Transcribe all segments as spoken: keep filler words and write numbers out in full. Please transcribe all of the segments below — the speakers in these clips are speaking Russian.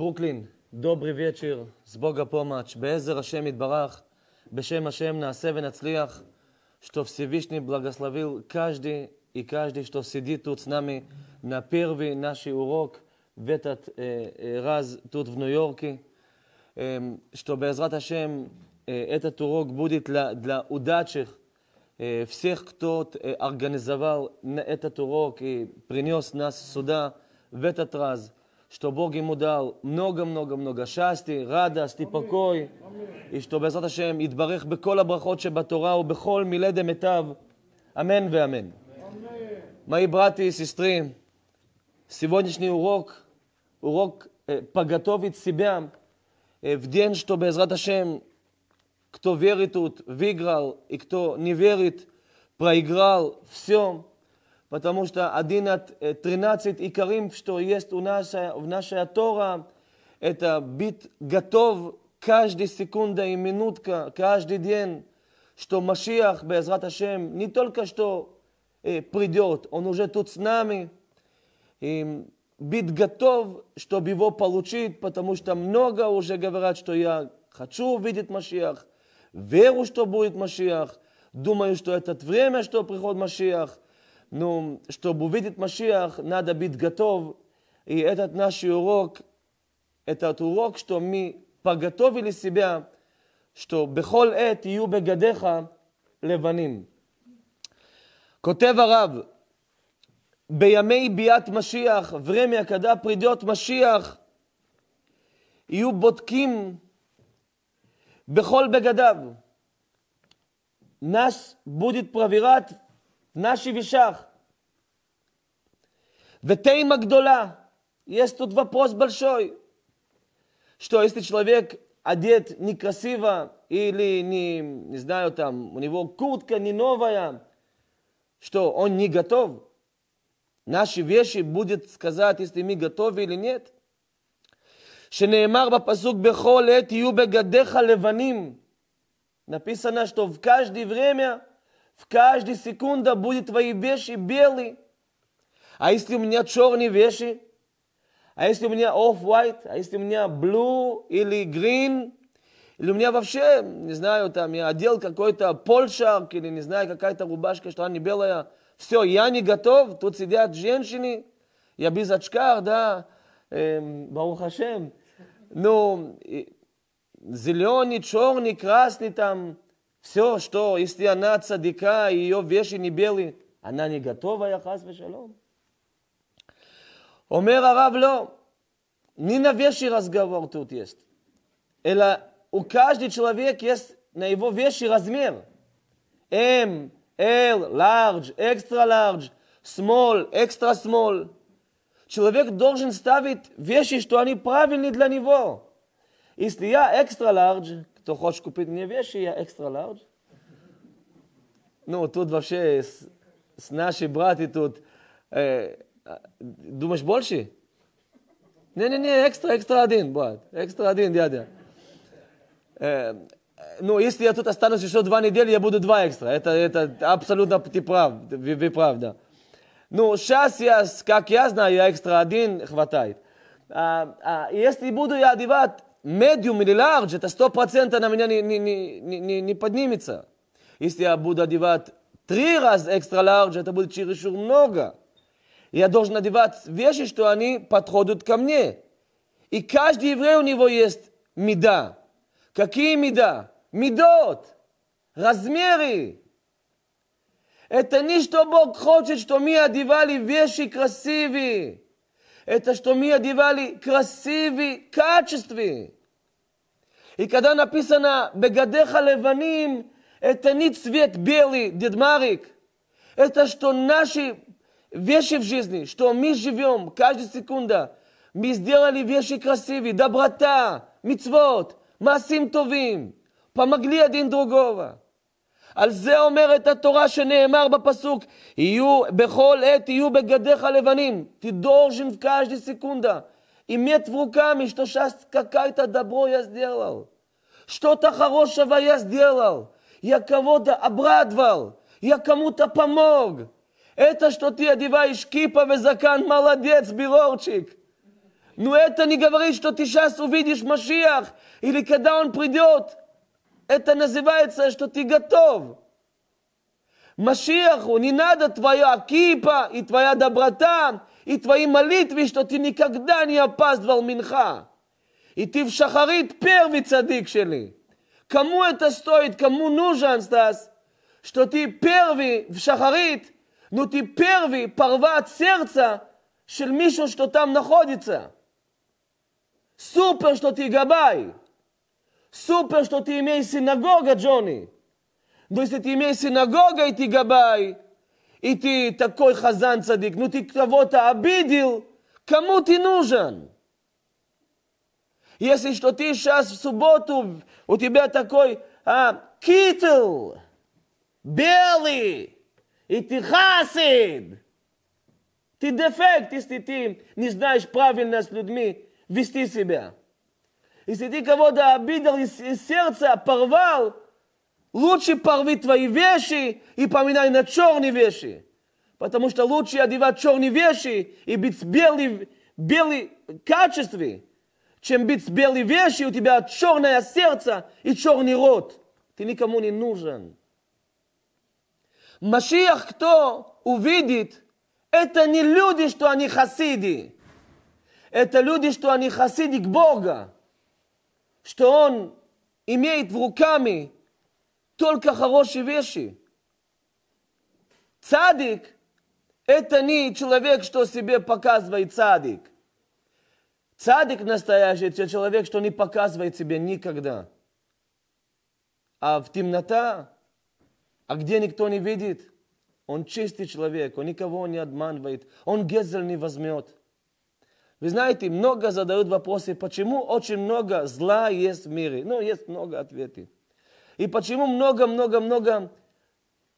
ברוקלין, דוברי ויצ'יר, זבוגה פומאץ', בעזר השם יתברך, בשם השם נעשה ונצליח, что Всевышний благословил каждый и каждый, что сидит тут с нами на первый наш урок в этот э, раз тут в Нью-Йорке, э, что Бе'езрат Ашем э, этот урок будет для, для удачих э, всех, кто э, организовал этот урок и принес нас сюда в этот раз, что Бог ему дал много-много-много счастья, радости, покой, и что Бе'езрат Ашем יתברך בכל הברכות שבתורה ובכל מילי דמיטב, אמן ואמן. Мои братья и сестры, сегодняшний урок, урок э, подготовить себя э, в день, что Бе'езрат Ашем, кто верит тут, выиграл, и кто не верит, проиграл, все. Потому что одиннадцать, тринадцать икарим, что есть у нас, в нашей Торе, это быть готов каждая секунда и минутка, каждый день, что Машиах, Бе'езрат Ашем, не только что придет, он уже тут с нами, и быть готов, чтобы его получить, потому что много уже говорят, что я хочу увидеть Машиах, верю, что будет Машиах, думаю, что это время, что приход Машиах, но чтобы увидеть Машиах, надо быть готов, и этот наш урок, этот урок, что мы подготовили себя, что בכל עת יהיו בגדיך לבנים. כותב הרב, בימי ביאת משיח, ורמיה כדה פרידות משיח, יהיו בודקים בכל בגדיו. נס בודית פרבירת, נשי וישח. ותימה גדולה, יש тут вопрос большой, что если человек одет некрасиво, или, не, не знаю, там, у него куртка не новая, что он не готов. Наши вещи будет сказать, если мы готовы или нет. שנאמר בפסוק בכל עת יהיו בגדיך לבנים. Написано, что в каждое время, в каждую секунду будут твои вещи белые. А если у меня черные вещи? А если у меня off-white? А если у меня blue или green? Или у меня вообще, не знаю, там я одел какой-то польшарк, или не знаю, какая-то рубашка, что она не белая. Все, я не готов. Тут сидят женщины. Я без очках, да. Эм, Барух Ашем. Ну, зеленый, черный, красный там. Все, что, если она цадика, ее вещи не белые, она не готова, я хас вешалом. Омер הרב, לא. Не на вещи разговор тут есть. Эла... У каждого человека есть на его вещи размер. M, L, large, extra large, small, extra small. Человек должен ставить вещи, что они правильные для него. Если я extra large, кто хочет купить мне вещи, я extra large. Ну, тут вообще с, с наши братья тут... Э, думаешь, больше? Не-не-не, extra, extra один, брат. Extra один, дядя. Ну, если я тут останусь еще два недели, я буду два экстра. Это, это абсолютно ты прав, вы правда. Ну, сейчас я, как я знаю, я экстра один хватает. А, а если буду я одевать medium или large, это сто процентов на меня не, не, не, не, не поднимется. Если я буду одевать три раза экстра large, это будет чересчур много. Я должен одевать вещи, что они подходят ко мне. И каждый еврей у него есть мида. Какие меда? Медот, размеры. Это не что Бог хочет, что мы одевали вещи красивые. Это что мы одевали красивые качества. И когда написано «Бегадеха леваним», это не цвет белый, дедмарик. Это что наши вещи в жизни, что мы живем каждую секунду. Мы сделали вещи красивые, доброта, мицвот. מעשים טובים, פמגלי הדין דרוגובה. על זה אומרת התורה שנאמר בפסוק, יהיו בכל עת יהיו בגדיך לבנים, תדורשן קשדי סקונדה, אימת ורוקה משתושס קקייתא דברו יסדירלל, שתותא חרושבה יסדירלל, יקבודה אברדבל, יקמותא פמוג, אתא שתותי אדיבה ישקיפה וזקן מלדץ בירורצ'יק. נו את אני גבריש לא תשעס ובידיש משיח, אילי כדאון פרידיות, את הנזיבה יצא שלא תיגטוב. משיח הוא נינדה תוויה הכיפה, היא תוויה דברתה, היא תוויה מליטבי שלא תיניקקדן יפס דבר מנחה. היא תיב שחרית פר וצדיק שלי. כמו את הסטוית, כמו נוז'נסטס, שלא תהי פרווי ושחרית, נו תהי פרווי פרוות סרצה של מישהו שלותם נחודיצה. סופר שלא תהי גבאי, סופר שלא תהי מי סינגוגה ג'וני. נו תהי מי סינגוגה איתי גבאי, איתי תקוי חזן צדיק, נו תהי כתבות האבידיו, כמו תהי נוז'ן. Если что ты сейчас в субботу, у тебя такой а, китл, белый, и ты хасид, ты дефект, если ты не знаешь правильно с людьми вести себя. Если ты кого-то обидел из, из сердца, порвал, лучше порви твои вещи и поминай на черные вещи. Потому что лучше одевать черные вещи и быть белый, белый в качестве, чем быть белой вещью, у тебя черное сердце и черный рот. Ты никому не нужен. Машиах, кто увидит, это не люди, что они хасиды. Это люди, что они хасиды к Богу. Что он имеет в руками только хорошие вещи. Цадик, это не человек, что себе показывает цадик. Цадик настоящий, это человек, что не показывает себе никогда. А в темнота, а где никто не видит, он чистый человек, он никого не обманывает, он гезель не возьмет. Вы знаете, много задают вопросы, почему очень много зла есть в мире. Ну, есть много ответов. И почему много-много-много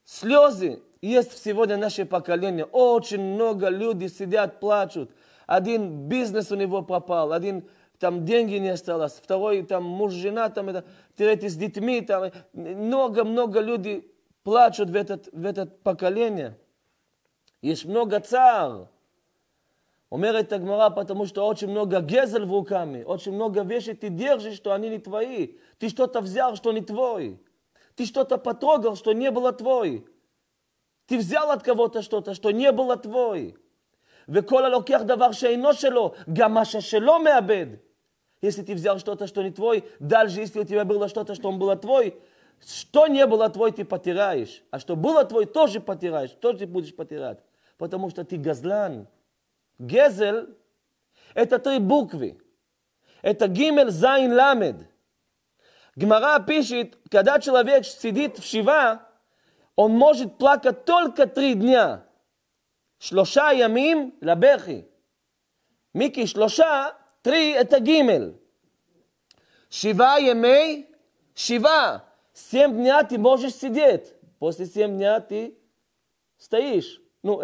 слезы есть сегодня в наше поколение. Очень много людей сидят, плачут. Один бизнес у него пропал, один там деньги не осталось, второй там муж, жена, там, это, третий с детьми. Там, много-много людей плачут в это, в это поколение. Есть много цар. Умерет Агмара, потому что очень много гезель в руками, очень много вещей ты держишь, что они не твои. Ты что-то взял, что не твой. Ты что-то потрогал, что не было твой. Ты взял от кого-то что-то, что не было твой. וכל הלוקח דבר שאינו שלו, גם מה ששלו מאבד. Если ты взял что-то, что не твой, дальше, если у тебя было что-то, что он было твой, что не было твой, ты потеряешь. А что было твой, тоже потеряешь, тоже будешь потерять. Потому что ты газлан. Гезель – это три буквы. Это гимель, зайн, ламед. Гмара пишет, когда человек сидит в шива, он может плакать только три дня. שלושה ימים לבכי. מיקי, שלושה, טרי את הגימל. שבעה ימי, שבעה. סיים בנייה תיבושש סידית. פוסטי סיים בנייה תסתאיש. נו,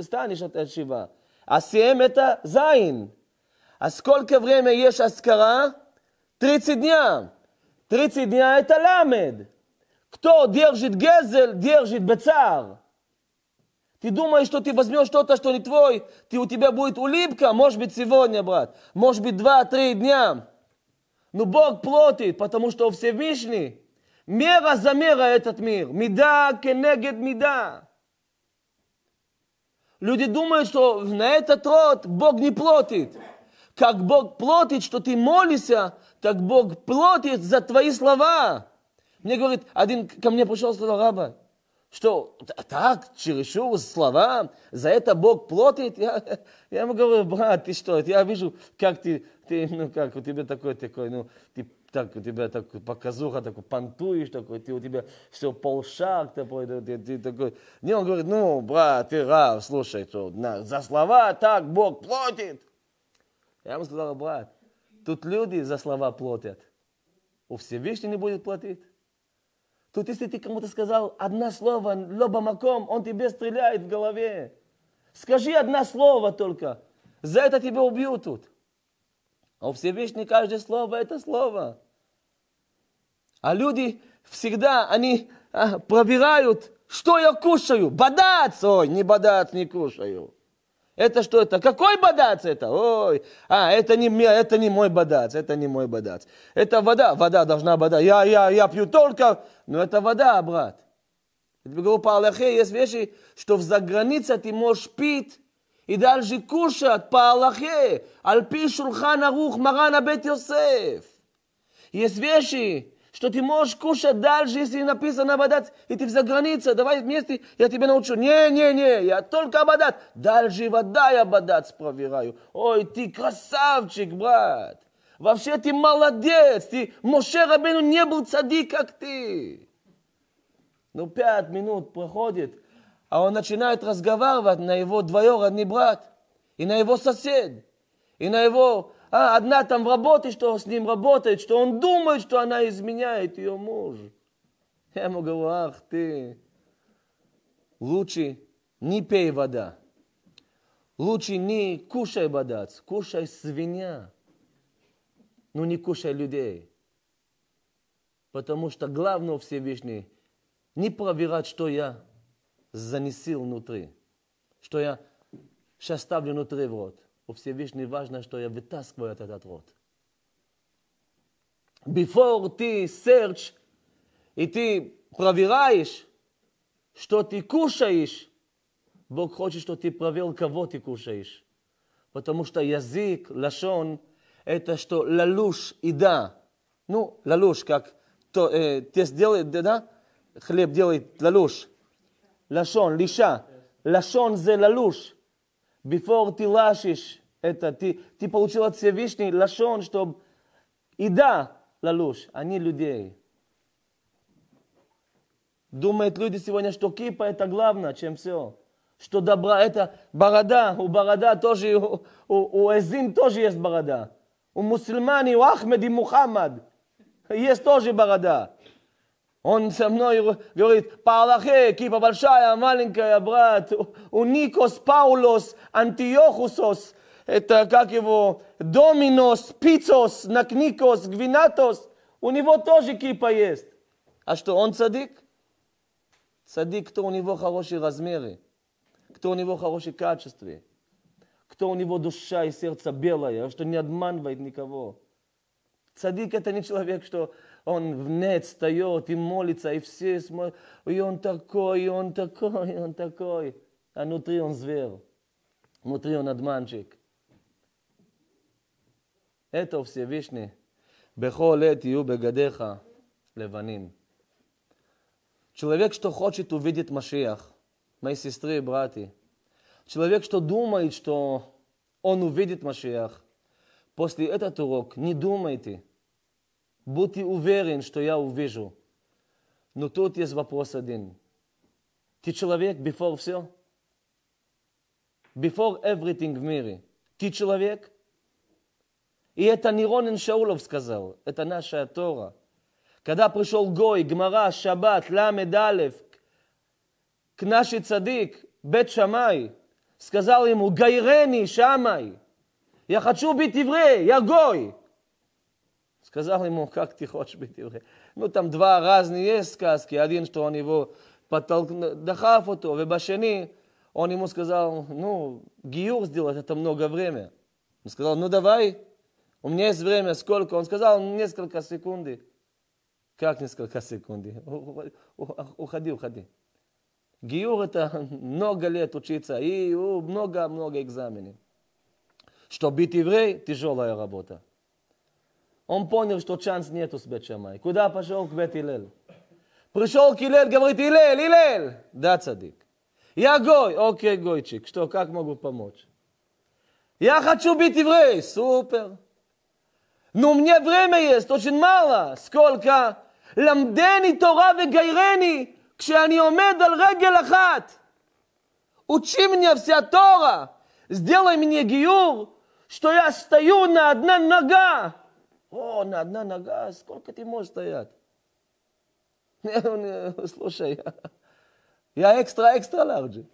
סתאיש את שבעה. אז סיים את הזין. אז כל קברים יש הזכרה, טרי צידניה. טרי צידניה את הלמד. כתו דירז'ית גזל, דירז'ית בצער. Ты думаешь, что ты возьмешь что-то, что не твой, ты, у тебя будет улыбка, может быть, сегодня, брат, может быть, два-три дня. Но Бог платит, потому что Всевышний, мера за мера этот мир, мида кенегед мида. Люди думают, что на этот род Бог не платит. Как Бог платит, что ты молишься, так Бог платит за твои слова. Мне говорит, один ко мне пришел и сказал, раба, что так, чересчур слова, за это Бог платит? Я, я ему говорю, брат, ты что, я вижу, как ты, ты ну как, у тебя такой, такой, ну, ты, так, у тебя такой показуха, такой, понтуешь, такой, ты, у тебя все полшаг такой, ты, ты такой. Не, он говорит, ну, брат, ты рав, слушай, что, на, за слова так Бог платит. Я ему сказал, брат, тут люди за слова платят, у Всевышнего не будет платить. Тут если ты кому-то сказал одно слово, лобомаком, он тебе стреляет в голове. Скажи одно слово только, за это тебя убьют тут. А у Всевышнего каждое слово это слово. А люди всегда, они а, проверяют, что я кушаю. Бодац, ой, не бодац, не кушаю. Это что это? Какой бадац это? Ой, а, это не, это не мой бадац, это не мой бадац. Это вода, вода должна бодать. Я, я, я пью только, но это вода, брат. Я тебе говорю, по Аллахе есть вещи, что в загранице ты можешь пить и дальше кушать по Аллахе. Аль-пи шулхан арух марана бет Йосеф. Есть вещи, что ты можешь кушать дальше, если написано бадат, и ты за границей, давай вместе, я тебя научу. Не, не, не, я только бадат. Дальше вода я бадат проверяю. Ой, ты красавчик, брат. Вообще ты молодец, ты Моше Рабейну не был цадик, как ты. Ну, пять минут проходит, а он начинает разговаривать на его двоюродный брат, и на его сосед, и на его... А одна там в работе, что с ним работает, что он думает, что она изменяет ее мужу. Я ему говорю, ах ты, лучше не пей вода, лучше не кушай бадац, кушай свинья, но не кушай людей. Потому что главное Всевышний не проверять, что я занесил внутри, что я сейчас ставлю внутри в рот. У Всевышнего важно, что я вытаскиваю этот, этот рот. Before ты search, и ты проверяешь, что ты кушаешь, Бог хочет, чтобы ты проверил, кого ты кушаешь. Потому что язык, лашон, это что лалуш и да. Ну, лалуш, как то, э, тест делает, да? Хлеб делает лалуш. Лашон, лиша. Лашон зе лалуш. Before ты лашишь это, ты, ты получил от Всевышнего лашон, чтобы и да, лалуш, они людей. Думают люди сегодня, что кипа это главное, чем все. Что добра, это борода, у борода тоже, у, у, у эзим тоже есть борода. У мусульман, у Ахмед и Мухаммад есть тоже борода. Он со мной говорит, по Аллахе, кипа большая, маленькая, брат, у Никос, Паулос, Антиохусос, это как его, Доминос, Пицос, Накникос, Гвинатос, у него тоже кипа есть. А что, он цадик? Цадик, кто у него хорошие размеры, кто у него хорошие качества, кто у него душа и сердце белое, что не обманывает никого. Цадик это не человек, что... Он в нет встает и молится, и все смотрят, и он такой, и он такой, и он такой. А внутри он зверь, внутри он обманщик. Это Всевышний. Бехол эт ю бегадеха леваним. Человек, что хочет увидеть Машиах, мои сестры и братья. Человек, что думает, что он увидит Машиах, после этого урока не думайте. Будьте уверен, что я увижу. Но тут есть вопрос один. Ты человек, before все? Before everything в мире. Ты человек? И это не Ронен Шаулов сказал. Это наша Тора. Когда пришел Гой, Гмара, Шаббат, Ламед Алеф, к нашей цадик, Бет Шамай, сказал ему, Гайрени Шамай, я хочу быть еврей, я Гой. Сказал ему, как ты хочешь быть евреем. Ну, там два разные есть сказки. Один, что он его подтолкнул, дохав אותו, и башени, он ему сказал, ну, гиюр сделать это много времени. Он сказал, ну, давай, у меня есть время, сколько? Он сказал, несколько секунд. Как несколько секунд? Уходи, уходи. Гиюр это много лет учиться, и много-много экзаменов. Что быть евреем, тяжелая работа. Он понял, что шанс нету с Бет Шамай. Куда пошел? К Бет Илель. Пришел к Илель, говорит, Илель, Илель. Да, цадик. Я Гой. Окей, Гойчик. Что, как могу помочь? Я хочу быть еврей. Супер. Но мне время есть очень мало. Сколько? Ламдени Тора вегайрени, кшеани омед ал регель ахат. Учи меня вся Тора. Сделай мне гиюр, что я стою на одна нога. О, на одна нога, сколько ты можешь стоять? Слушай, я экстра-экстра ларджи.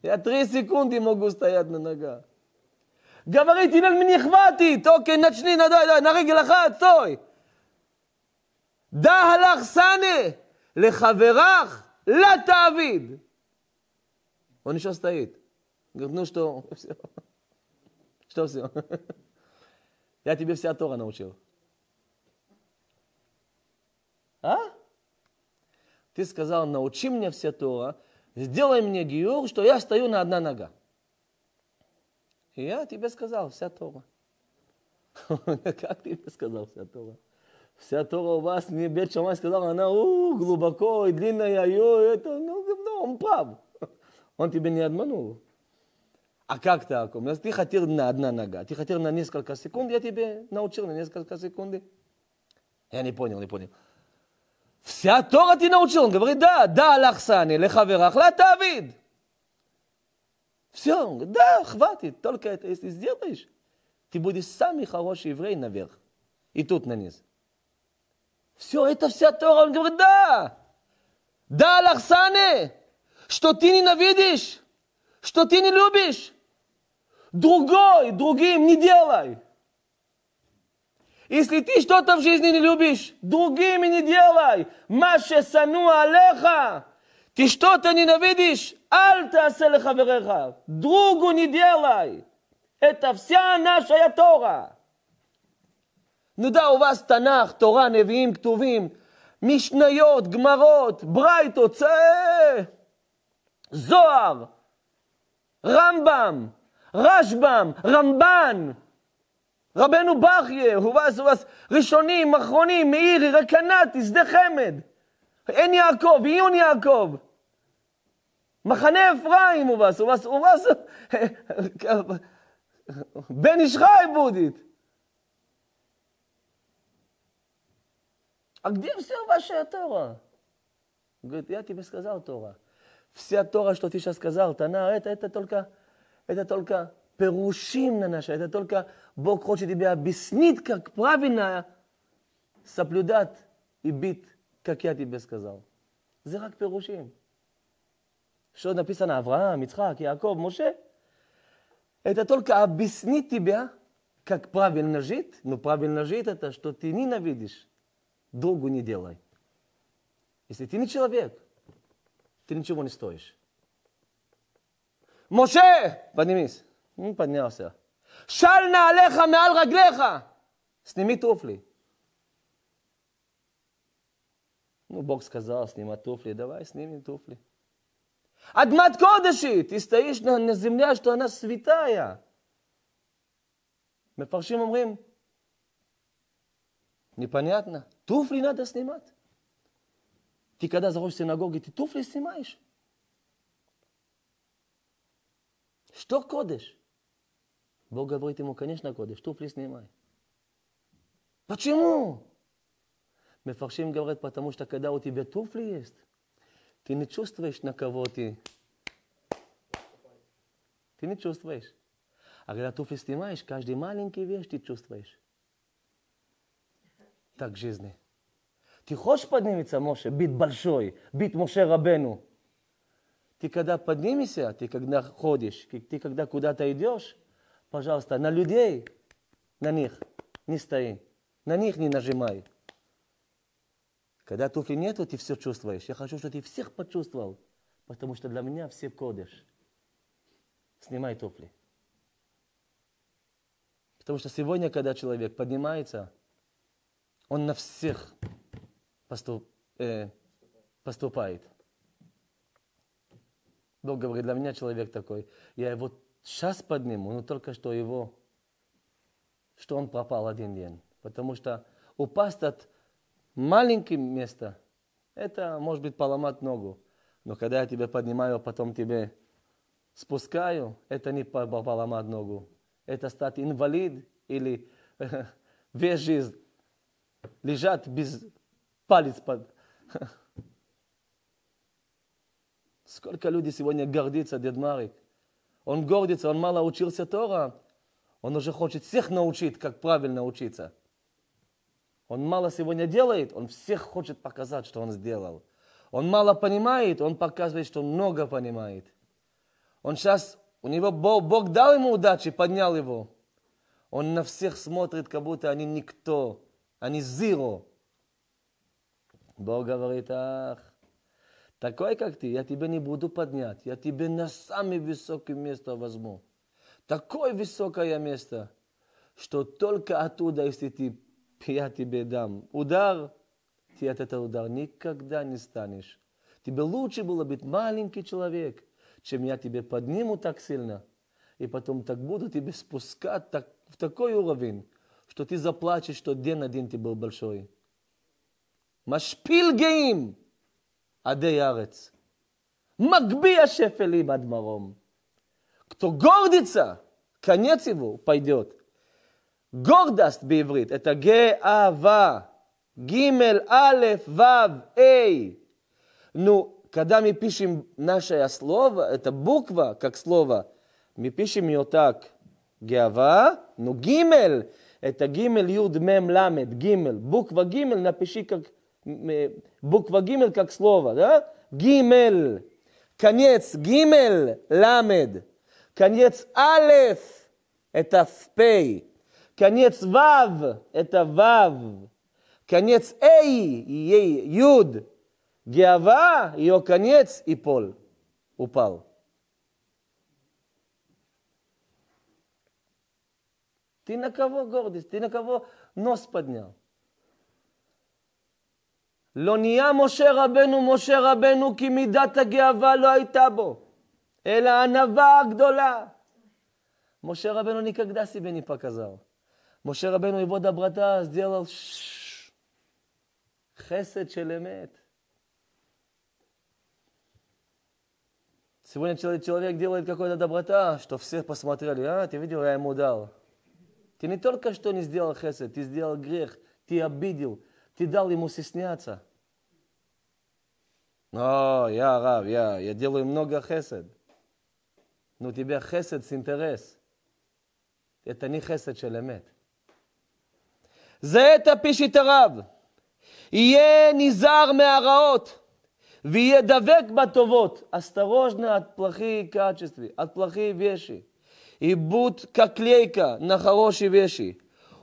Я три секунды могу стоять на нога. Говорит, Илель, мне хватит. Окей, начни, на регель ахат, стой. Да алахсане, лехаверах, ла таавид. Он еще стоит. ну что, все. Что все? Я тебе вся Тора научил. А? Ты сказал, научи меня вся Тора, сделай мне гиюр, что я стою на одна нога. И я тебе сказал, вся Тора. Как ты мне сказал, вся Тора? Вся Тора у вас, мне Бет Шамай сказал, она у, глубоко и длинная, и это, ну, ну, он прав. Он тебя не обманул. А как так? Ты хотел на одна нога, ты хотел на несколько секунд, я тебе научил на несколько секунд. Я не понял, не понял. Вся Тора ты научил? Он говорит, да, да, лахсани, лехаверах, латавид. Все, он говорит, да, хватит, только это если сделаешь, ты будешь самый хороший еврей наверх. И тут на низ. Все, это вся Тора. Он говорит, да, да, лахсани, что ты ненавидишь, что ты не любишь, другой, другим не делай. Если ты что-то в жизни не любишь, другими не делай. Маше сану алеха. Ты что-то ненавидишь, альта селеха вереха. Другу не делай. Это вся наша Тора. Ну да, у вас Танах, Тора, Невиим, Ктувим, Мишнайот, Гмарот, Брайтот, Цаэ, Зоар, Рамбам, Рашбам, Рамбан. רבנו ברכיה, הוא ואז הוא ואז ראשונים, אחרונים, מאירי, רקנתי, שדה חמד, עין יעקב, עיון יעקב, מחנה אפרים הוא ואז, הוא ואז, הוא ואז, בן ישחי בודית. אגדיר סרבה שהתורה. Я тебе сказал Тора. Вся Тора, что ты сейчас сказал, она, это, это только, это только перушим на наше, это только Бог хочет тебя объяснить, как правильно соблюдать и бить, как я тебе сказал. זה רק פירושים. Что написано Авраам, Ицхак, Яков, Моше? Это только объяснить тебя, как правильно жить. Но правильно жить это, что ты ненавидишь, другу не делай. Если ты не человек, ты ничего не стоишь. Моше, поднимись. Он поднялся. «Шаль наалеха меал раглеха!» «Сними туфли!» Ну, Бог сказал, снимай туфли. Давай, сними туфли. «Адмат кодеши!» Ты стоишь на, на земле, что она святая. Мефаршим умрим. Непонятно. Туфли надо снимать. Ты когда заходишь в синагоге, ты туфли снимаешь. Что кодеш? Бог говорит ему, конечно, кодеш, туфли снимай. Почему? Мефаршим говорит, потому что когда у тебя туфли есть, ты не чувствуешь, на кого ты. Ты не чувствуешь. А когда туфли снимаешь, каждый маленький вещь ты чувствуешь. Так в жизни. Ты хочешь подниматься, Моше, бит большой, бит Моше Рабену. Ты когда поднимешься, ты когда ходишь, ты когда куда-то идешь, пожалуйста, на людей, на них не стои, на них не нажимай. Когда туфли нету, ты все чувствуешь. Я хочу, чтобы ты всех почувствовал, потому что для меня все кодеш. Снимай туфли. Потому что сегодня, когда человек поднимается, он на всех поступ, э, поступает. Бог говорит, для меня человек такой, я его сейчас подниму, но только что его, что он пропал один день. Потому что упасть от маленького места, это может быть поломать ногу. Но когда я тебя поднимаю, а потом тебе спускаю, это не поломать ногу. Это стать инвалид или весь жизнь лежать без палец под... Сколько людей сегодня гордится Дед Марик. Он гордится, он мало учился Тора, он уже хочет всех научить, как правильно учиться. Он мало сегодня делает, он всех хочет показать, что он сделал. Он мало понимает, он показывает, что много понимает. Он сейчас, у него Бог, Бог дал ему удачи, поднял его. Он на всех смотрит, как будто они никто, они зиро. Бог говорит, ах, Такой, как ты, я тебя не буду поднять. Я тебя на самое высокое место возьму. Такое высокое место, что только оттуда, если ты, я тебе дам удар, ты от этого удара никогда не станешь. Тебе лучше было быть маленький человек, чем я тебе подниму так сильно. И потом так буду тебе спускать так, в такой уровень, что ты заплачешь, что день на день ты был большой. משפיל גאים עדי ארץ. מגביע שפלים עד מרום. Кто гордится, конец его пойдет. Гордость בעברית, это גאווה. גימל, א', ו', א'. Ну, когда мы пишем наше слово, это буква, как слово, мы пишем ее так. גאווה, ну גימל, это גימל, יוד, מם, למד, גימל. Буква גימל, напиши как буква гимель как слово, да? Гимель. Конец гимель ламед. Конец алеф это фпей. Конец вав это вав. Конец эй ей юд. Геава ее конец и пол упал. Ты на кого гордость? Ты на кого нос поднял? לא נהיה משה רבנו, משה רבנו, כי מידת הגאווה לא הייתה בו, אלא הענווה הגדולה. משה רבנו никогда себе не показал. משה רבנו, его доброта сделал חסד של אמת. Сегодня человек делает какую-то доброту, что все посмотрели, а, ты видел, я ему дал. Ты не только что не сделал хесед, ты сделал грех, ты обидел. Ты дал ему стесняться. О, я раб, я, я делаю много хесед. Но у тебя хесед с интерес. Это не хесед шелемет. За это пишет раб. Ие низар меараот. Вие давек батовот. Осторожно от плохих качеств, от плохих вещей. И будь как клейка на хорошие вещи.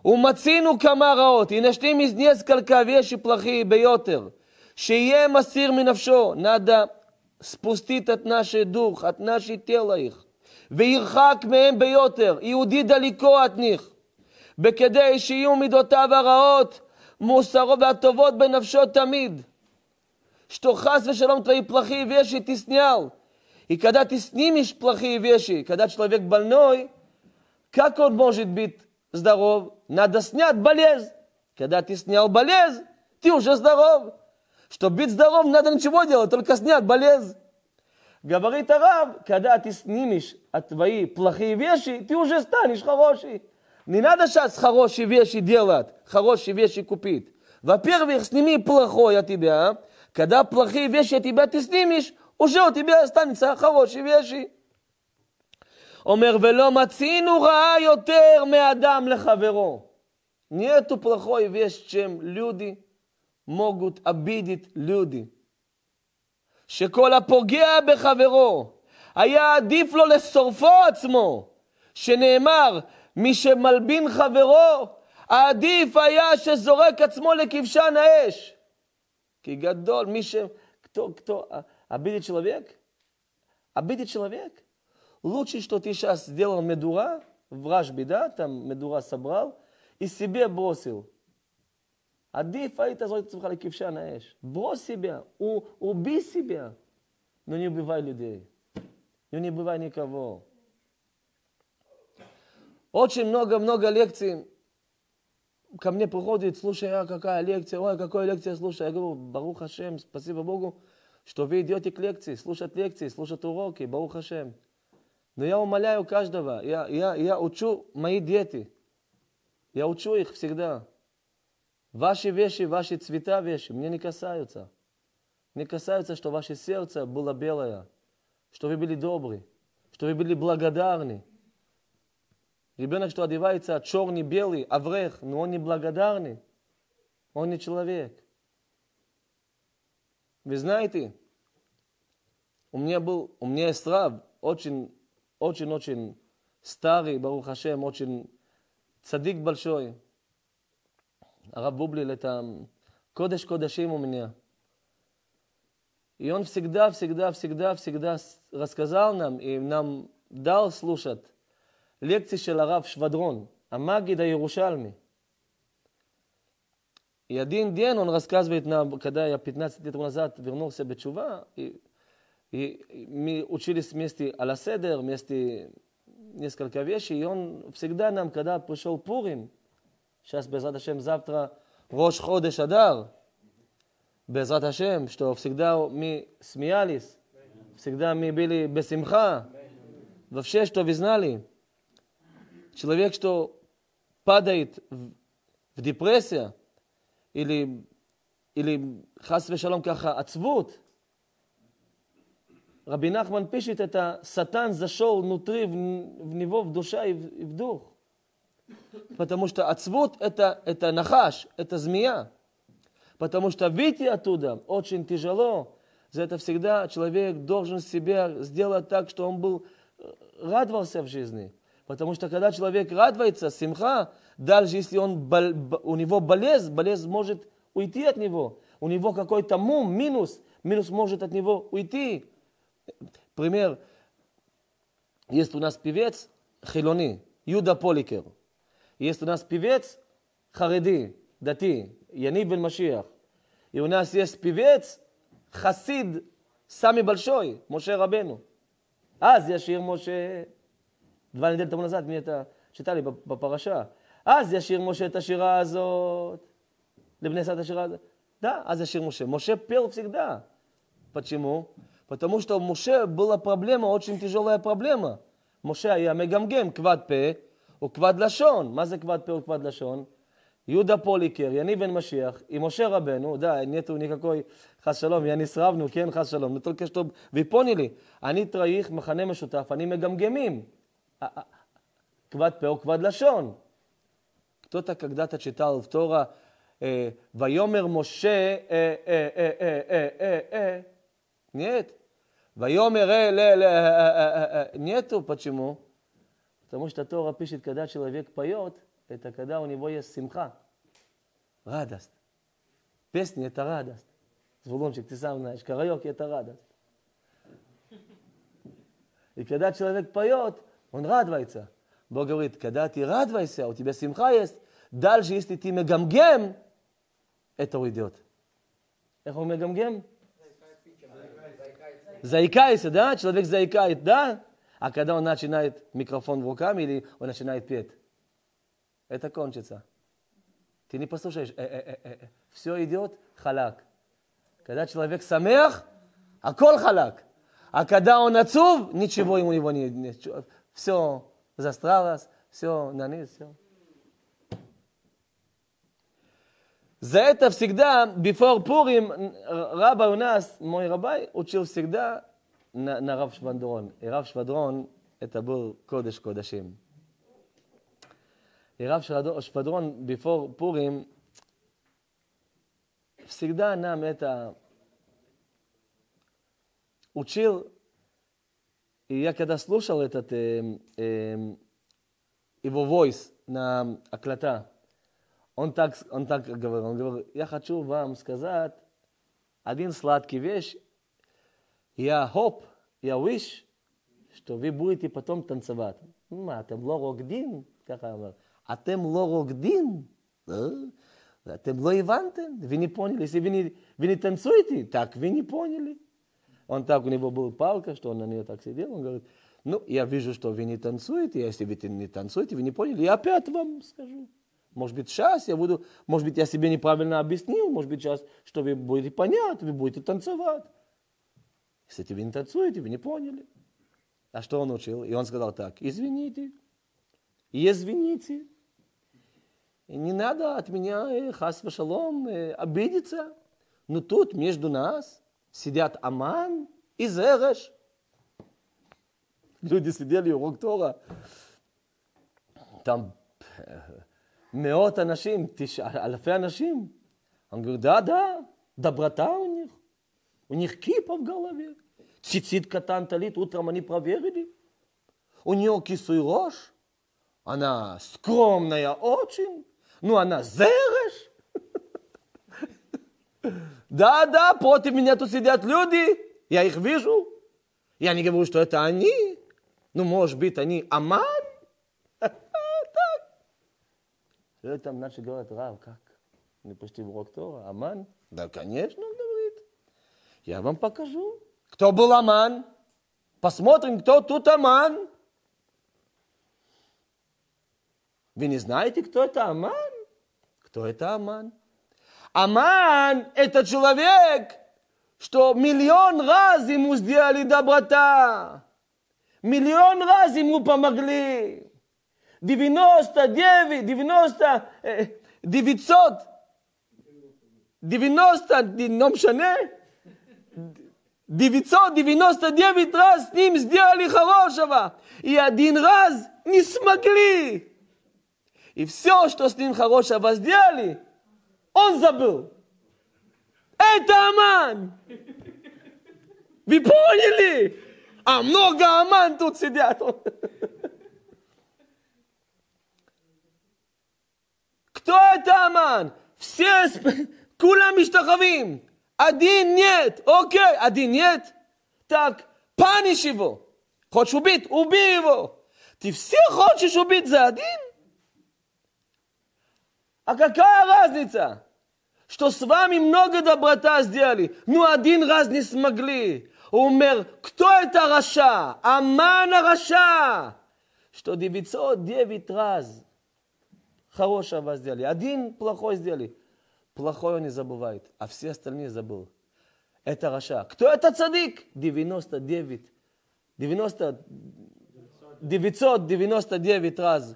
ומצינו כמה רעות, הנה שתים איזניאס כלכבי שפלחי ביותר, שיהיה מסיר מנפשו, נדה ספוסטית את נשי דוך, את נשי תלעיך, וירחק מהם ביותר, יהודי דליקו את ניך, בכדי שיהיו מידותיו הרעות, מוסרו והטובות בנפשו תמיד, שתוחס ושלום תווי פלחי וישי תסניאל, היא כדה תסנימיש פלחי וישי, כדה שלווק בלנוי, ככה מושת בית, здоров, надо снять болезнь. Когда ты снял болезнь, ты уже здоров. Чтобы быть здоровым, надо ничего делать, только снять болезнь. Говорит араб, когда ты снимешь от твои плохие вещи, ты уже станешь хороший. Не надо сейчас хорошие вещи делать, хорошие вещи купить. Во-первых, сними плохое от тебя. Когда плохие вещи от тебя ты снимешь, уже у тебя останется хорошие вещи. אומר, ולא מצינו רעה יותר מאדם לחברו. Нету плохой вещи, чем люди могут обидеть люди. שכל הפוגע בחברו, היה עדיף לו לשורפו עצמו, שנאמר, מי שמלבין חברו, העדיף היה שזורק עצמו לכבשן האש. כי גדול, מי ש... кто, кто, обидит человек? Обидит человек? Лучше, что ты сейчас сделал медура, враж беда, там медура собрал, и себе бросил. Адиф, айта, зойта, цвхали, кивша на эш. Брось себя, у, убей себя, но не убивай людей, но не убивай никого. Очень много-много лекций ко мне приходит, слушай, а какая лекция, ой, какая лекция, слушай. Я говорю, Барух Хашем, спасибо Богу, что вы идете к лекции, слушать лекции, слушать уроки, Барух Хашем. Но я умоляю каждого, я, я, я учу мои дети, я учу их всегда. Ваши вещи, ваши цвета вещи мне не касаются. Мне касается, что ваше сердце было белое, что вы были добры, что вы были благодарны. Ребенок, что одевается черный, белый, аврех, но он не благодарный, он не человек. Вы знаете, у меня был, у меня есть раб, очень... очень-очень старый, Барух Хашем, очень цадик большой. Раб Бублил, это кодеш-кодешим у меня. И он всегда, всегда, всегда, всегда рассказал нам и нам дал слушать лекции шел הרב Швадрон, המגיד הירושלמי. И один день он рассказывает нам, когда я пятнадцать лет назад вернулся в Тшува, и, и мы учились вместе Аласедер, вместе несколько вещей, и он всегда нам, когда пришел Пурим, сейчас Безрат Ашем завтра Рош Ходеш Адар, Безрат Ашем, что всегда мы смеялись, всегда мы были бесимха, вообще, что вы знали, человек, что падает в, в депрессию, или, или хас вешалом каха отцвут. Раби Нахман пишет, это сатан зашел внутри в, в него, в душа и в, и в дух. Потому что отцвут это, это нахаш, это змея. Потому что выйти оттуда очень тяжело. За это всегда человек должен себя сделать так, что он был, радовался в жизни. Потому что когда человек радуется, симха, даже если он, у него болезнь, болезнь может уйти от него. У него какой-то мум, минус, минус может от него уйти. Пример, есть у нас певец Хилони, Юда Поликер. Есть у нас певец Хареди, Дати, Яни бен Машиах. И у нас есть певец Хасид, самый большой, Моше Рабену. Аз яшир Моше. Два недели тому назад мы это читали по параша. אז ישיר משה את השירה הזאת. לבני ישראל את השירה הזאת. Да, אז ישיר משה. משה пел всегда. Почему? Потому что у Моше была проблема, очень тяжелая проблема. משה היה מגמגם, כבד פה וכבד לשון. מה זה כבד פה וכבד לשון? יהודה פוליקר, יניב בן משיח, и משה רבנו, да, нету никакой, חס שלום, я не сравню, כן, חס שלום. Но только что вы поняли, אני תראיך, מחנה משותף, אני מגמגמים. כבד פה וכבד לשון. Кто-то когда-то читал в Тора «Вайомер Моше э-э-э-э-э-э-э». Нет. «Вайомер э-э-э-э-э-э-э». Нету. Почему? Потому что Тора пишет, когда человек поет, это когда у него есть симха. Радость. Песня – это радость. Звулончик, ты сам знаешь, караоке – это радость. И когда человек поет, он радуется. Бог говорит, когда ты радуешься, у тебя симха есть, дальше, если ты мегамгем, это уйдет. Эх, он мегамгем? Заикается, да? Человек заикает, да? А когда он начинает микрофон в руками или он начинает петь, это кончится. Ты не послушаешь. Э-э-э-э. Все идет халак. Когда человек самех, а кол халак. А когда он отцов, ничего ему его не... не все... Застрялась, все на низ, все. За это всегда, before Purim, раба у нас, мой рабай, учил всегда на, на рав Швадрон. И рав Швадрон, это был кодеш кодашим. И рав Швадрон, before Purim, всегда нам это учил. И я когда слушал этот э, э, его voice на оклата, он так, он так говорил, он говорил, я хочу вам сказать один сладкий вещь, я hope, я wish, что вы будете потом танцевать. А тем ло рокдин, как я говорю, а тем ло рокдин, а тем ло ивантен, вы не поняли, если вы не, вы не танцуете, так вы не поняли. Он так, у него была палка, что он на нее так сидел, он говорит, ну, я вижу, что вы не танцуете, если вы не танцуете, вы не поняли, я опять вам скажу. Может быть, сейчас я буду, может быть, я себе неправильно объяснил, может быть, сейчас, что вы будете понять, вы будете танцевать. Если вы не танцуете, вы не поняли. А что он учил? И он сказал так, извините, извините, не надо от меня, хас вашалом, обидеться, но тут между нас сидят Аман и Зереш. Люди сидели, урок Тора. Там меот анашим, алфе анашим. Он говорит, да, да, доброта у них. У них кипа в голове. Цицит катан талит, утром они проверили. У нее кисуй рожь. Она скромная очень. Ну, она Зереш. Да, да, против меня тут сидят люди, я их вижу. Я не говорю, что это они. Ну, может быть, они аман. Так. Там наши говорят, рав, как? Не пустим урок Тора, аман? Да, конечно, он говорит. Я вам покажу, кто был аман. Посмотрим, кто тут аман. Вы не знаете, кто это аман? Кто это аман? Аман – это человек, что миллион раз ему сделали доброта. Миллион раз ему помогли. девяносто девять, девяносто, девятьсот, девятьсот девяносто девять раз с ним сделали хорошего. И один раз не смогли. И все, что с ним хорошего сделали, он забыл. Это аман. Вы поняли? А много аман тут сидят. Кто это аман? Все кулам иштахавим. Один нет. Окей, один нет. Так, панишь его. Хочешь убить? Убей его. Ты все хочешь убить за один? А какая разница, что с вами много доброта сделали, но один раз не смогли? Умер, кто это Раша? Аман Раша! Что девятьсот девять раз хорошего сделали, один плохой сделали. Плохой он не забывает, а все остальные забыл. Это Раша. Кто это цадик? девяносто девять, девяносто, девятьсот девяносто девять раз.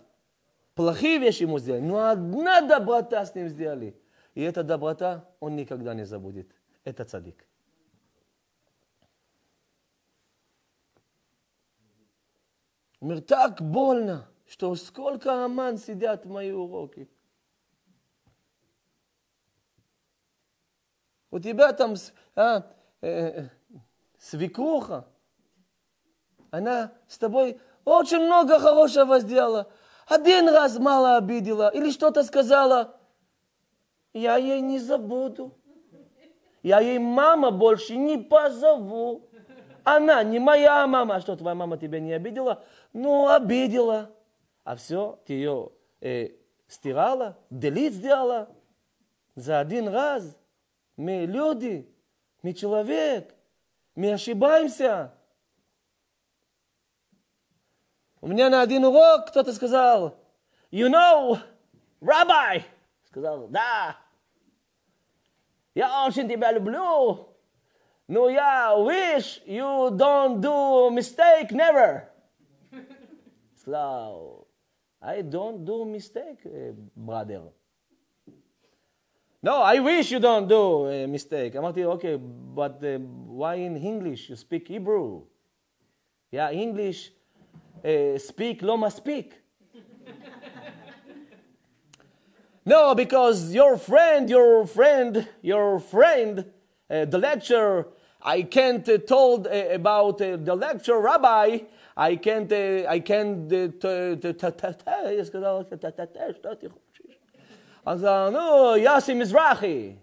Плохие вещи ему сделали, но одна доброта с ним сделали. И эта доброта он никогда не забудет. Это цадик. Мне так больно, что сколько аман сидят в мои уроки. У тебя там а, э, свекруха, она с тобой очень много хорошего сделала. Один раз мало обидела или что-то сказала. Я ей не забуду. Я ей мама больше не позову. Она не моя мама. Что, твоя мама тебя не обидела? Ну, обидела. А все, ты ее э, стирала, делить сделала. За один раз мы люди, мы человек, мы ошибаемся. У меня на один урок кто-то сказал, you know, rabbi. Сказал, да, я очень тебя люблю, но я wish you don't do mistake never. Сказал, I don't do mistake, brother. No, I wish you don't do a mistake. אמרתי, okay, but why in English you speak Hebrew? Yeah, English. Uh, speak, לא מספיק. No, because your friend, your friend, your friend, uh, the lecture, I can't uh, told uh, about uh, the lecture, Rabbi, I can't, uh, I can't, я сказал, что ты хочешь? Он сказал, ну, Йосеф Мזרחי.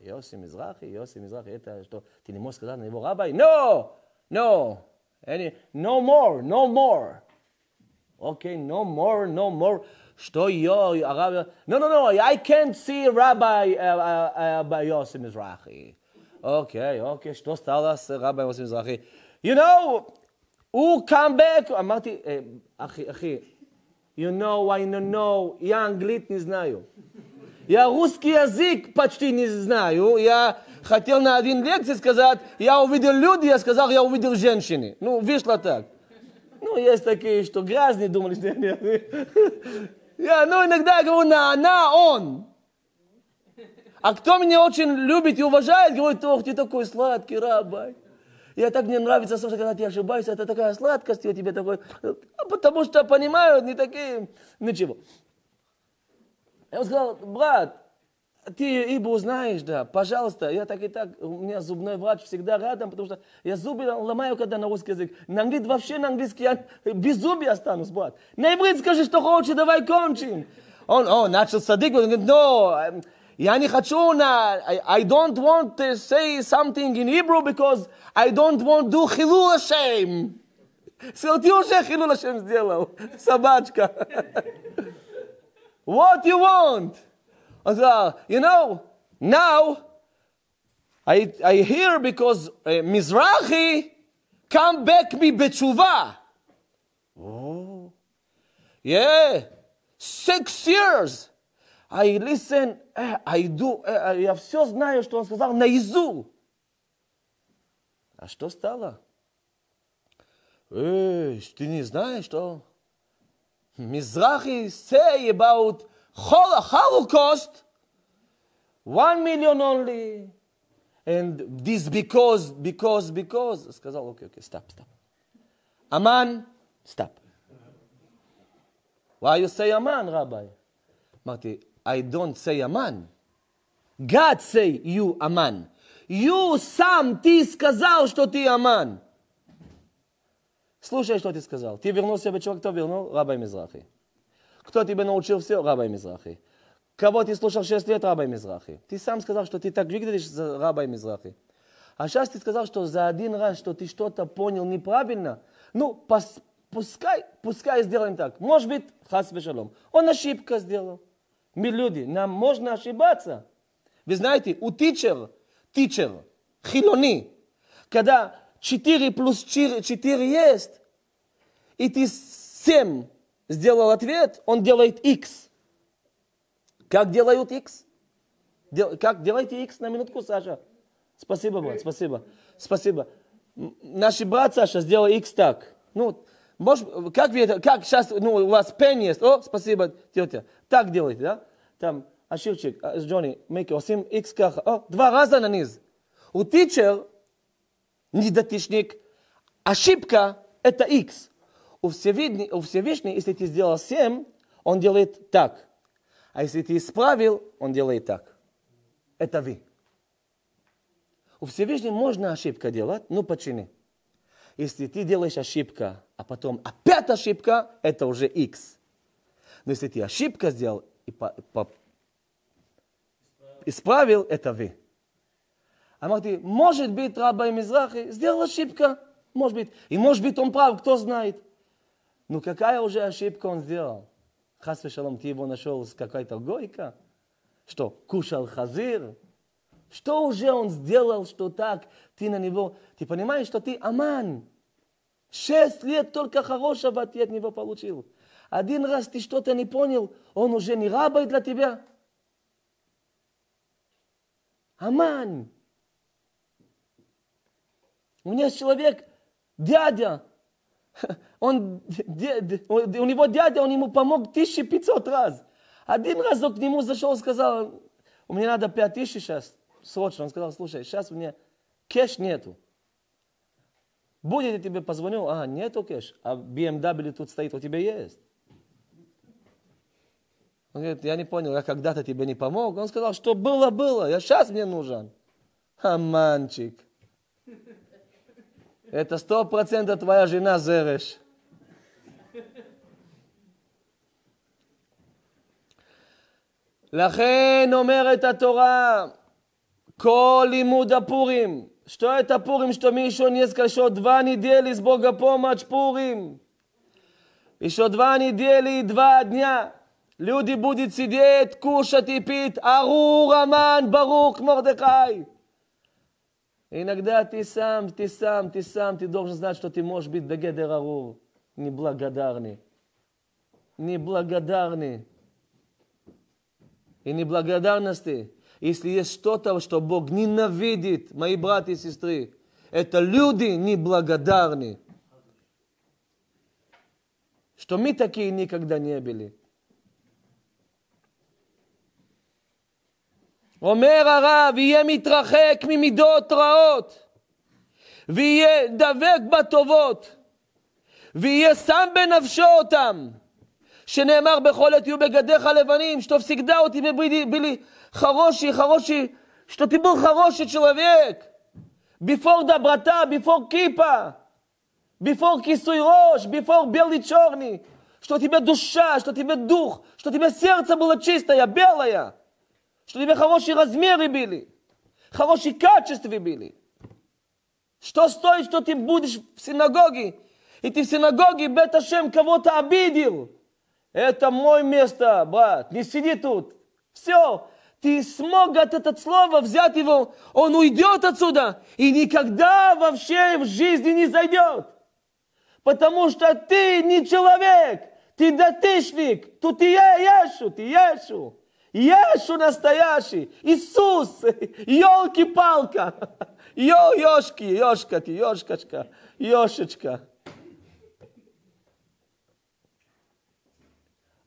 Йосеф Мזרחי, Йосеф Мזרחי, это что, ты не можешь сказать на его Rabbi? No, no. Any, no more, no more. Okay, no more, no more. Что я, Rabbi? No, no, no. I can't see Rabbi uh, uh, Yosef Mizrahi. Okay, okay. Что стало с Rabbi Yosef Mizrahi? You know, who come back? אמרתי, אחי, אחי. You know, I don't know. Я английский не знаю. Я русский язык почти не знаю. Я хотел на один лекции сказать, я увидел люди, я сказал, я увидел женщины. Ну, вышло так. Ну, есть такие, что грязные думали, что нет. Я, ну, иногда говорю, на она, он. А кто меня очень любит и уважает, говорит, ох, ты такой сладкий, рабай. Я так, мне нравится, когда ты ошибаешься, это такая сладкость, я тебе такой, потому что понимаю, не такие, ничего. Я ему сказал, брат, ты ибо знаешь, да, пожалуйста, я так и так, у меня зубной врач всегда рядом, потому что я зубы ломаю, когда на русский язык. На английский вообще, на английский я без зубы останусь, брат. На иврит скажи, что хочешь, давай кончим. Он, он начал садик, он говорит, no, Yani Hachuna, I, I don't want to say something in Hebrew because I don't want to do Chilul Hashem. Среди уже Хилул Ашем сделал. Собачка. What you want? So, you know, now I, I hear because uh, Mizrahi come back me betshuva. Oh. Yeah. Six years. I listen. I do. Я все знаю, что он сказал наизу. А что стало? Эй, ты не знаешь, что Mizrahi say about Holocaust one million only, and this because because because сказал, okay, okay, stop, stop. Aman, stop. Why you say Aman, Rabbi? Marty, I don't say Aman. God say you Aman. You сам ты сказал, что ты Aman. Слушай, что ты сказал. Ты вернул себя, человек, кто вернул? Рабби Mizrahi. Кто тебя научил все? Рабби Mizrahi. Кого ты слушал шесть лет? Рабби Mizrahi. Ты сам сказал, что ты так выглядишь, Рабби Mizrahi. А сейчас ты сказал, что за один раз, что ты что-то понял неправильно. Ну, пос, пускай, пускай сделаем так. Может быть, хас вешалом. Он ошибка сделал. Мы люди, нам можно ошибаться. Вы знаете, у тичер, тичер, хилони, когда... четыре плюс четыре есть, и ты семь сделал ответ, он делает X. Как делают X? Дел, как делаете X на минутку, Саша? Спасибо, брат, спасибо. Спасибо. Наши брат, Саша, сделал X так. Ну, может, как, как сейчас, ну, у вас пен есть. О, спасибо, тетя. Так делаете, да? Там, Аширчик, Джонни, Микки, Осим, X как. О, два раза на низ. У тичер... недотишник. Ошибка – это X. У Всевышнего, если ты сделал семь, он делает так. А если ты исправил, он делает так. Это вы. У Всевышнего можно ошибка делать, но почини. Если ты делаешь ошибка, а потом опять ошибка, это уже X. Но если ты ошибка сделал и по, по, исправил, это вы. Амарти, может быть, Рабби Mizrahi сделал ошибку, может быть. И может быть, он прав, кто знает. Ну какая уже ошибка он сделал? Хас вешалом, ты его нашел с какой-то гойка? Что, кушал хазир? Что уже он сделал, что так? Ты на него, ты понимаешь, что ты Аман. Шесть лет только хорошего ты от него получил. Один раз ты что-то не понял, он уже не рабой для тебя. Аман. У меня есть человек, дядя, он, дядя, у него дядя, он ему помог тысяча пятьсот раз. Один раз он к нему зашел и сказал, у меня надо пять тысяч сейчас, срочно. Он сказал, слушай, сейчас у меня кэш нету. Будет, я тебе позвоню, а нету кэш, а би эм дабл ю тут стоит, у тебя есть. Он говорит, я не понял, я когда-то тебе не помог. Он сказал, что было, было, я сейчас мне нужен. Аманчик. Это сто процентов твоя жена Зереш. Лахен омерет ха-Тора, кол лимуд ха-Пурим. Что это Пурим? Что мы еще несколько, еще два недели с Бога помощь Пурим. Еще два недели и два дня. Люди будут сидеть, кушать и пить. Арур, Аман, Барух, Мордехай. Иногда ты сам, ты сам, ты сам, ты должен знать, что ты можешь быть бегедер арур. Неблагодарный. Неблагодарный. И неблагодарности. Если есть что-то, что Бог ненавидит, мои братья и сестры, это люди неблагодарны. Что мы такие никогда не были. אומר הרב, יהיה מתרחק ממידות רעות, ויהיה דבק בטובות, ויהיה שם בנפשו אותם, שנאמר בכל עת יהיו בגדיך לבנים, שתפסיק דעותי בלי חרושי, חרושי, שתתיבור חרושי человек, before דברתה, before כיפה, before כיסוי ראש, before בלי צ'ורני, שתתיבור דושה, שתתיבור דוך, שתתיבור сердце было чистое, белое. чтобы хороший размеры были, хорошие качества были. Что стоит, что ты будешь в синагоге, и ты в синагоге Бет Ашем кого-то обидел? Это мое место, брат, не сиди тут. Все, ты смог от этого слова взять его, он уйдет отсюда и никогда вообще в жизни не зайдет. Потому что ты не человек, ты датишник, тут и Ешу, ты Ешу. Ешу настоящий, Иисус, елки-палка. Йо, ёшки, ёшка, ты, ёшкачка, ёшечка.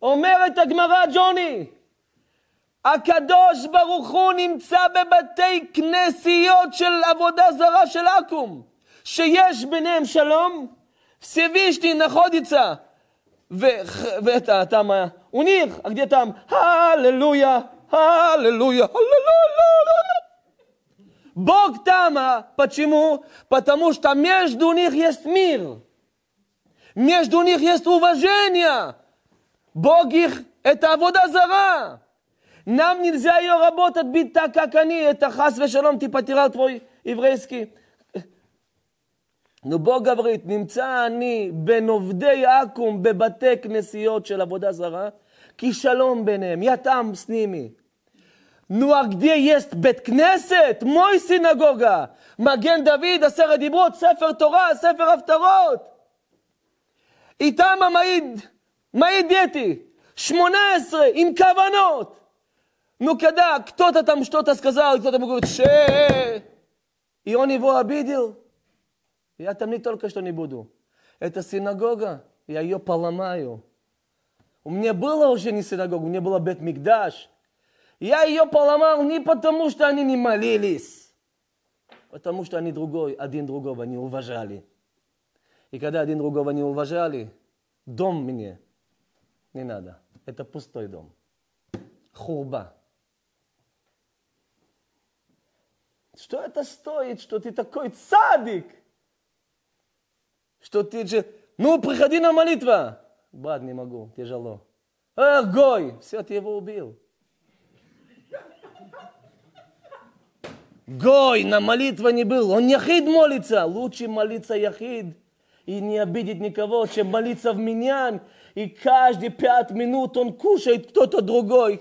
אומרת הגמרא ג'וני, הקדוש ברוך הוא נמצא בבתי כנסיות של עבודה זרה של עקום, שיש ביניהם שלום, всевышний находится в, в это, там, у них, а где там, аллилуйя, аллилуйя, аллилуйя. Бог там, почему? Потому что между них есть мир, между них есть уважение. Бог их, это авода зара. Нам нельзя ее работать бить так, как они. Это хас вешалом, ты потерял твой еврейский. Но Бог говорит, נמצא אני בין עובדי עקום בבתי כנסיות של עבודה זרה, כי שלום ביניהם, я там с ними. Ну а где есть бет кнесет, мой синагога, Маген Давид, עשר הדיברות, ספר תורה, ספר הפטרות. איתם המעיד, מעיד יתי, שמונה עשרה, עם כוונות. Ну когда кто-то там что-то сказал, кто-то ему говорит, ше, и он его обидел. Я там не только что не буду. Это синагога, я ее поломаю. У меня было уже не синагога, у меня было бет мигдаш. Я ее поломал не потому, что они не молились, потому что они другой, один другого не уважали. И когда один другого не уважали, дом мне не надо. Это пустой дом. Хурба. Что это стоит, что ты такой цадик? Что ты же... Ну, приходи на молитву. Брат, не могу, тяжело. Эх, гой, все, ты его убил. Гой на молитву не был, он яхид молится. Лучше молиться яхид и не обидеть никого, чем молиться в миньян. И каждые пять минут он кушает кто-то другой.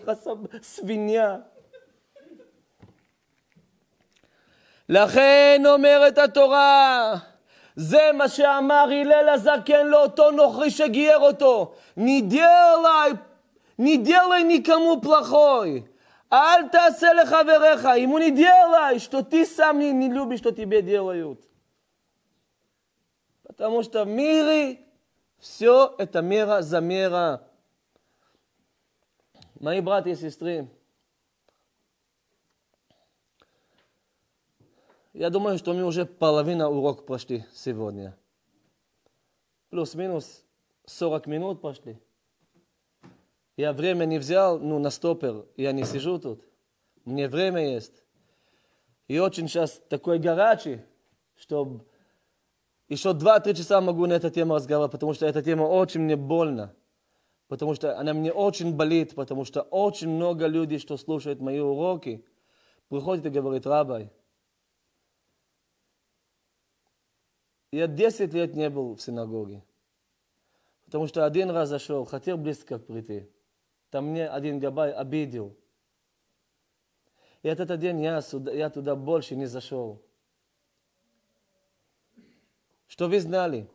Свинья. לכן אומרת התורה, זה מה שאמר הלל הזקן לאותו נוכרי שגייר אותו. Не делай, не делай никому плохой. אל תעשה לחבריך, אם הוא נדיע אליי, שתותי סם לי נילובי שתותי בדיעריות. потому что в мире все это мера за мера. Мои братья и сестры, я думаю, что мы уже половина урока прошли сегодня. Плюс-минус сорок минут прошли. Я время не взял, ну, на стопер, я не сижу тут. Мне время есть. И очень сейчас такой горячий, что еще два-три часа могу на эту тему разговаривать, потому что эта тема очень мне больна. Потому что она мне очень болит, потому что очень много людей, что слушают мои уроки, приходят и говорят, рабай, я десять лет не был в синагоге, потому что один раз зашел, хотел близко прийти. Там мне один габай обидел. И от этого дня я, сюда, я туда больше не зашел. Что вы знали?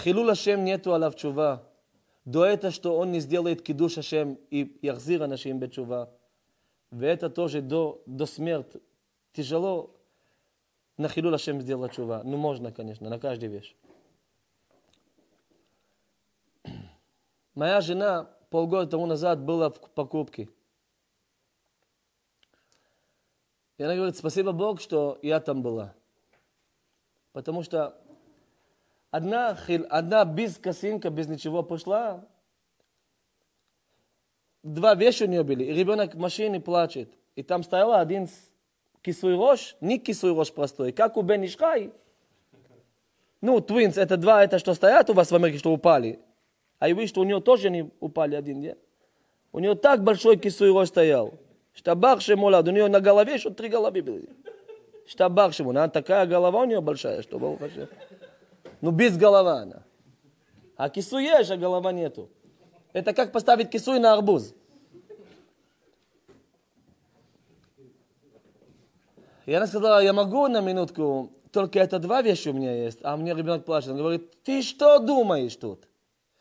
Хилул Ашем нету алав чува. До этого, что он не сделает кидуш Ашем и яхзир анашим бе чува. И это тоже до, до смерти. Тяжело на хилул Ашем сделать чува. Ну можно, конечно, на каждую вещь. Моя жена... полгода тому назад была в покупке. И она говорит, спасибо Богу, что я там была. Потому что одна, одна без косинка, без ничего пошла. Два вещи у нее были. И ребенок в машине плачет. И там стояла один кисуй рож, не кисуй рож простой, как у Бен Ишхай. Ну, твинс, это два, это что стоят у вас в Америке, что упали. А я вижу, что у нее тоже не упали один день. У нее так большой кисуй рож стоял, Штабах шемолад. У нее на голове еще три головы. Штабах шемолад. Она такая голова у нее большая, что Бог хочет. Ну, без головы она. А кису есть, а голова нету. Это как поставить кисуй на арбуз. И она сказала, я могу на минутку, только это два вещи у меня есть. А мне ребенок плачет. Он говорит, ты что думаешь тут?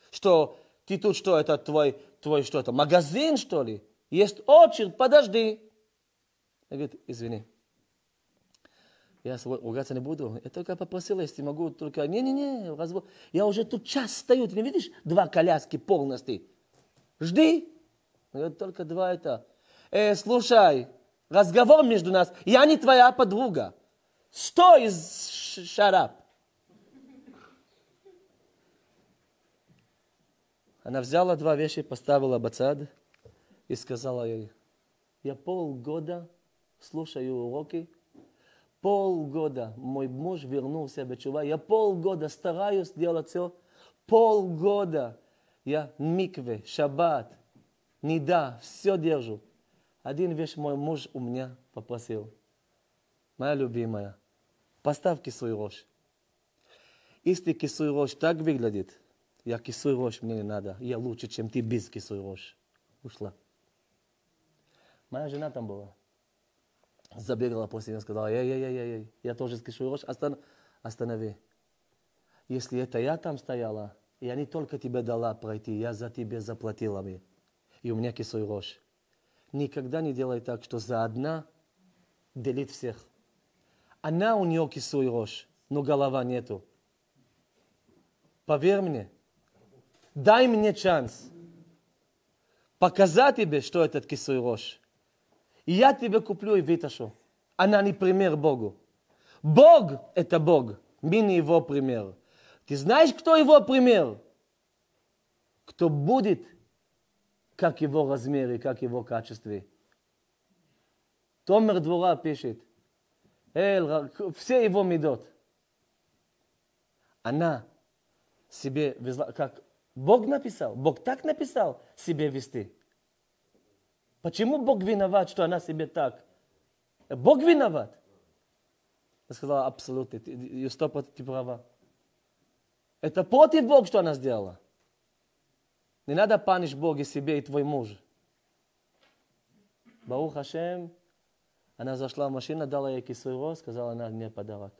Что ты тут, что это твой, твой что это, магазин, что ли? Есть очередь, подожди. Она говорит, извини. Я ругаться не буду. Я только попросила, если могу, только... Не-не-не, развод. Я уже тут час стою, ты не видишь? Два коляски полностью. Жди. Она говорит, только два это. Э, слушай. Разговор между нас. Я не твоя подруга. Стой из шарап. Она взяла два вещи, поставила бацад и сказала ей, я полгода слушаю уроки, полгода мой муж вернулся в чува, я полгода стараюсь делать все, полгода я микве, шаббат, нида, все держу. Один вещь мой муж у меня попросил. Моя любимая, поставь кисуй рожь. Если кисуй рожь так выглядит, я кисуй рожь мне не надо. Я лучше, чем ты без кисуй рожь. Ушла. Моя жена там была. Забегала после нее, сказала, ей, ей, ей, ей, я тоже с кисуй рожь, Остан... останови. Если это я там стояла, я не только тебе дала пройти, я за тебя заплатила мне. И у меня кисуй рожь. Никогда не делай так, что за одна делит всех. Она у нее кисуй рожь, но голова нету. Поверь мне, дай мне шанс показать тебе, что этот кисуй рожь. И я тебе куплю и вытащу. Она не пример Богу. Бог – это Бог, мы не его пример. Ты знаешь, кто его пример? Кто будет как его размеры, как его качество. Томер Двора пишет, Эль, все его медот. Она себе везла, как Бог написал, Бог так написал себе вести. Почему Бог виноват, что она себе так? Бог виноват. Я сказала, абсолютно, ты права. Это против Бога, что она сделала. Не надо панишь Бога себе и твой муж. Барух Хашем, она зашла в машину, дала ей кисуй рожь, сказала, она мне подарок.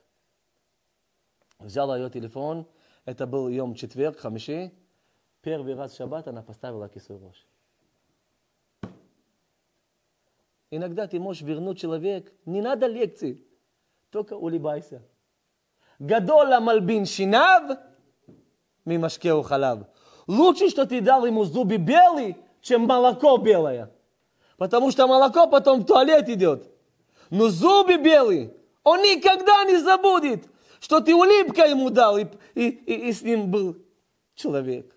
Взяла ее телефон, это был йом четверг, хамиши, первый раз в шаббат она поставила кисуй рожь. Иногда ты можешь вернуть человека, не надо лекций, только улыбайся. Гадола мальбин шинав, мимашкеу халав. Лучше, что ты дал ему зубы белые, чем молоко белое. Потому что молоко потом в туалет идет. Но зубы белые, он никогда не забудет, что ты улыбка ему дал, и, и, и, и с ним был человек.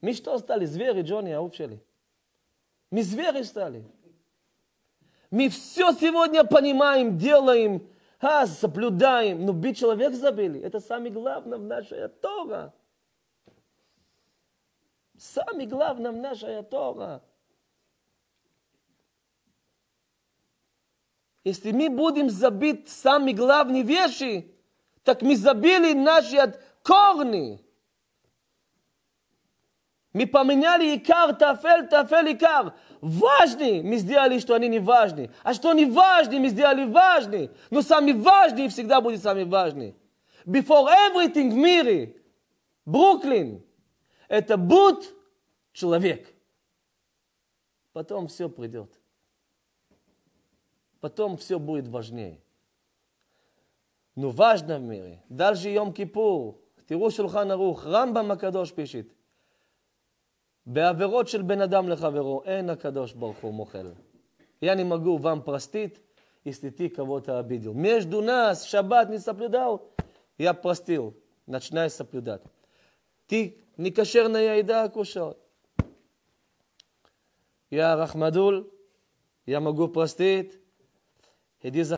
Мы что стали? Звери, Джонни, Аупшели. Мы звери стали. Мы все сегодня понимаем, делаем, а, соблюдаем, но бить человек забили. Это самое главное в нашей Торе. Самое главное в нашей Торе. Если мы будем забить самые главные вещи, так мы забили наши корни. Мы поменяли икар, тафель, тафель, икар. Важные мы сделали, что они не важны. А что не важны, мы сделали важные. Но сами важные всегда будут сами важные. Before everything в мире, Бруклин, это будет человек. Потом все придет. Потом все будет важнее. Но важно в мире. Дальше Йом-Кипур. Тиру Шулхан Арух. Рамбам Акадош пишет. בעבירות של בן אדם לחברו, אין הקדוש ברוך הוא מוחל. Я не могу вам простить, если ты кого-то обидел. Между нас шаббат не соблюдал, я простил. Начинай соблюдать. Ты некошерная еда кушал. Я рахмадул, я могу простить. Иди за